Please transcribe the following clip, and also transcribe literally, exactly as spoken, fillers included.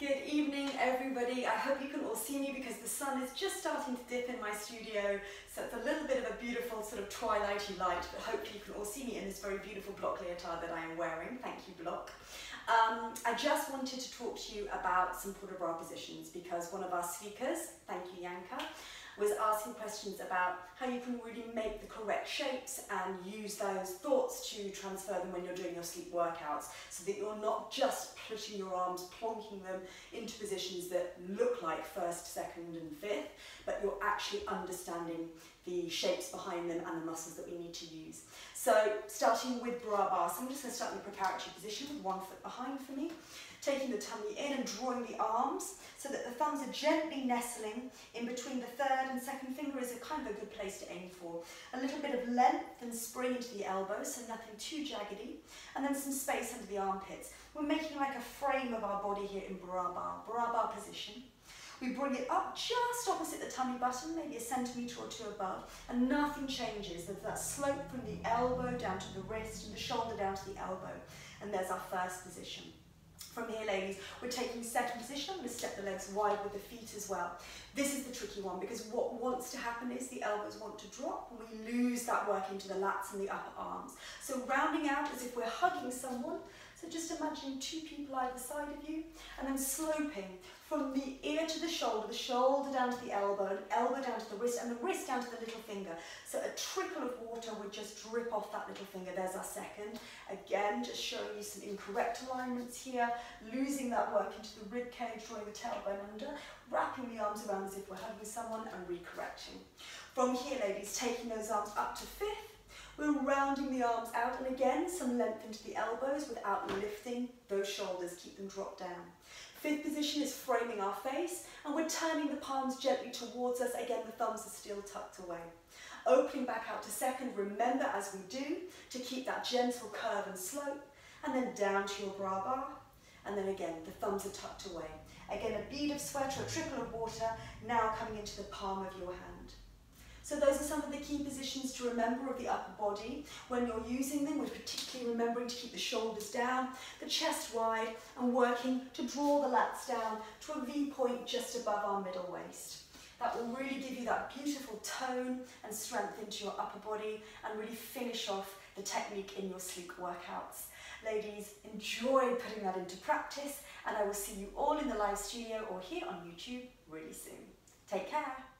Good evening everybody, I hope you can all see me because the sun is just starting to dip in my studio, so it's a little bit of a beautiful sort of twilighty light, but hopefully you can all see me in this very beautiful Bloch leotard that I am wearing. Thank you, Bloch. Um, I just wanted to talk to you about some port de bras positions because one of our speakers, thank you Yanka, was asking questions about how you can really make the correct shapes and use those thoughts to transfer them when you're doing your sleep workouts, so that you're not just putting your arms, plonking them into positions that look like first, second and fifth, but you're actually understanding the shapes behind them and the muscles that we need to use. So starting with bra bar, so I'm just going to start in the preparatory position with one foot behind for me, taking the tummy in and drawing the arms so that the thumbs are gently nestling in between the third and second finger is a kind of a good place to aim for. A little bit of length and spring into the elbows, so nothing too jaggedy, and then some space under the armpits. We're making like a frame of our body here in bra bar, bra bar position. We bring it up just opposite the tummy button, maybe a centimetre or two above, and nothing changes. There's that slope from the elbow down to the wrist and the shoulder down to the elbow, and there's our first position. From here, ladies, we're taking second position. I'm going to step the legs wide with the feet as well. This is the tricky one because what wants to happen is the elbows want to drop and we lose that work into the lats and the upper arms. So rounding out as if we're hugging someone. So just imagine two people either side of you and then sloping from the ear to the shoulder, the shoulder down to the elbow, and elbow down to the wrist, and the wrist down to the little finger. So a trickle of water would just drip off that little finger. There's our second. Again, just showing you some incorrect alignments here, losing that work into the rib cage, drawing the tailbone under, wrapping the arms around as if we're hugging someone and recorrecting. From here, ladies, taking those arms up to fifth. We're rounding the arms out, and again, some length into the elbows without lifting those shoulders. Keep them dropped down. Fifth position is framing our face, and we're turning the palms gently towards us. Again, the thumbs are still tucked away. Opening back out to second, remember as we do to keep that gentle curve and slope, and then down to your bra bar, and then again, the thumbs are tucked away. Again, a bead of sweat or a trickle of water now coming into the palm of your hand. So those are some of the key positions to remember of the upper body. When you're using them, we're particularly remembering to keep the shoulders down, the chest wide, and working to draw the lats down to a V point just above our middle waist. That will really give you that beautiful tone and strength into your upper body and really finish off the technique in your sleep workouts. Ladies, enjoy putting that into practice, and I will see you all in the live studio or here on YouTube really soon. Take care.